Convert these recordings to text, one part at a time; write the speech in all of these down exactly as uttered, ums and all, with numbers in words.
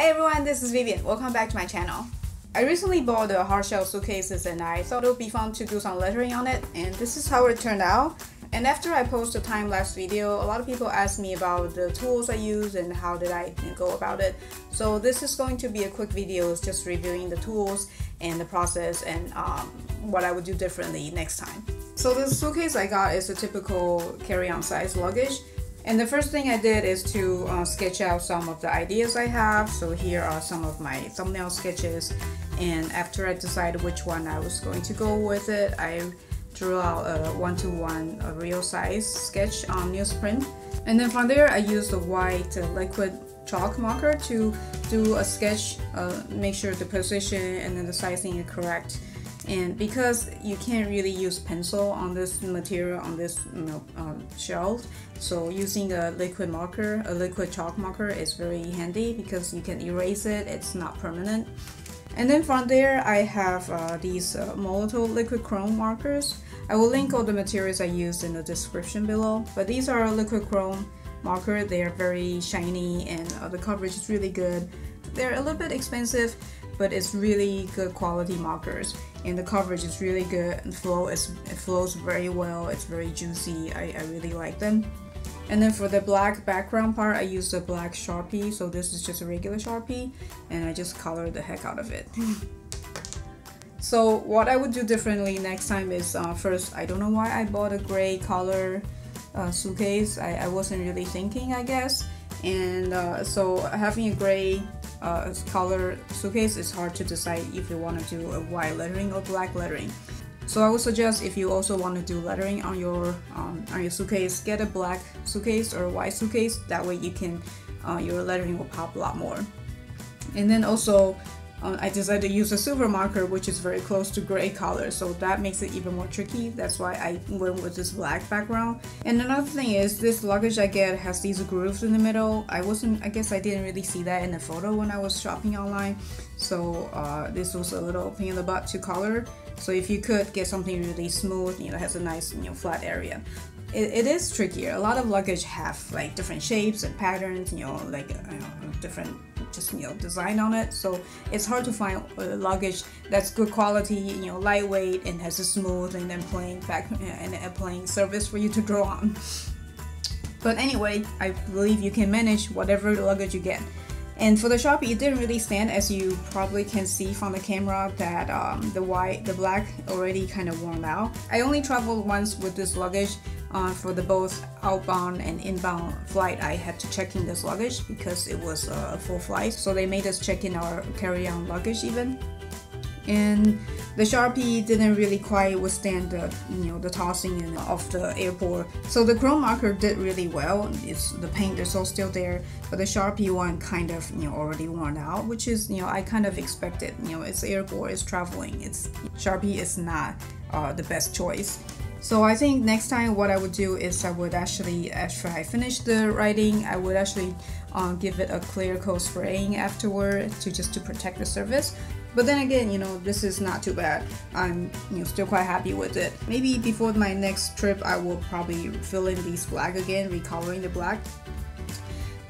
Hi everyone, this is Vivian. Welcome back to my channel. I recently bought a hard shell suitcases and I thought it would be fun to do some lettering on it, and this is how it turned out. And after I posted a time-lapse video, a lot of people asked me about the tools I use and how did I go about it. So this is going to be a quick video, just reviewing the tools and the process and um, what I would do differently next time. So the suitcase I got is a typical carry-on size luggage. And the first thing I did is to uh, sketch out some of the ideas I have. So here are some of my thumbnail sketches, and after I decided which one I was going to go with it, I drew out a one to one a real size sketch on newsprint. And then from there I used a white uh, liquid chalk marker to do a sketch, uh, make sure the position and then the sizing is correct. And because you can't really use pencil on this material, on this you know, um, shell, so using a liquid marker, a liquid chalk marker is very handy because you can erase it, it's not permanent. And then from there I have uh, these uh, Molotow liquid chrome markers. I will link all the materials I used in the description below, but these are liquid chrome marker. They are very shiny and uh, the coverage is really good. They're a little bit expensive, but it's really good quality markers, and the coverage is really good, and flow is, it flows very well, it's very juicy. I, I really like them. And then for the black background part, I used a black Sharpie, so this is just a regular Sharpie, and I just colored the heck out of it. So what I would do differently next time is, uh, first, I don't know why I bought a gray color uh, suitcase, I, I wasn't really thinking, I guess, and uh, so having a gray Uh, color suitcase, it's hard to decide if you want to do a white lettering or black lettering. So I would suggest if you also want to do lettering on your um, on your suitcase, get a black suitcase or a white suitcase. That way you can uh, your lettering will pop a lot more. And then also uh, I decided to use a silver marker, which is very close to gray color, so that makes it even more tricky. That's why I went with this black background. And another thing is, this luggage I get has these grooves in the middle. I wasn't, I guess I didn't really see that in the photo when I was shopping online, so uh, this was a little pain in the butt to color. So if you could get something really smooth, you know, has a nice, you know, flat area. It, it is trickier. A lot of luggage have like different shapes and patterns, you know, like you know, different just you know design on it. So it's hard to find uh, luggage that's good quality, you know, lightweight and has a smooth and then plain back and a plain surface for you to draw on. But anyway, I believe you can manage whatever luggage you get. And for the Sharpie, it didn't really stand, as you probably can see from the camera that um, the white, the black already kind of worn out. I only traveled once with this luggage. Uh, for the both outbound and inbound flight, I had to check in this luggage because it was uh, a full flight, so they made us check in our carry-on luggage even. And the Sharpie didn't really quite withstand the you know the tossing of the airport. So the chrome marker did really well. It's the paint is all still there, but the Sharpie one kind of you know already worn out, which is you know I kind of expected. You know it's airport, it's traveling. It's Sharpie is not uh, the best choice. So I think next time what I would do is I would actually, after I finish the writing, I would actually um, give it a clear coat spraying afterward to just to protect the surface. But then again, you know, this is not too bad. I'm you know, still quite happy with it. Maybe before my next trip, I will probably fill in these black again, recoloring the black.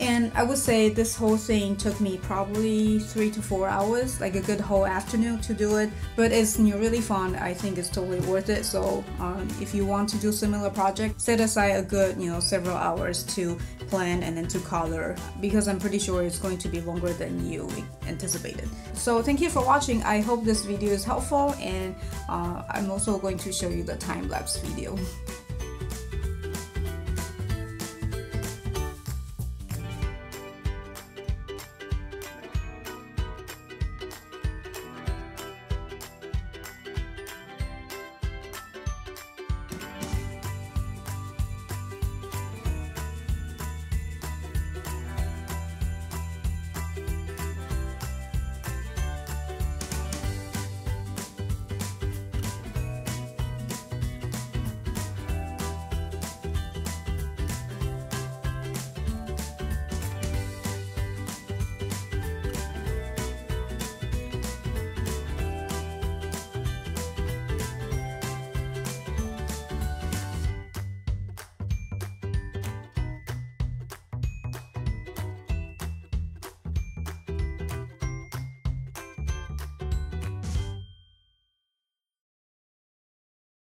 And I would say this whole thing took me probably three to four hours, like a good whole afternoon to do it. But it's really fun. I think it's totally worth it. So um, if you want to do similar project, set aside a good, you know, several hours to plan and then to color, because I'm pretty sure it's going to be longer than you anticipated. So thank you for watching. I hope this video is helpful, and uh, I'm also going to show you the time-lapse video.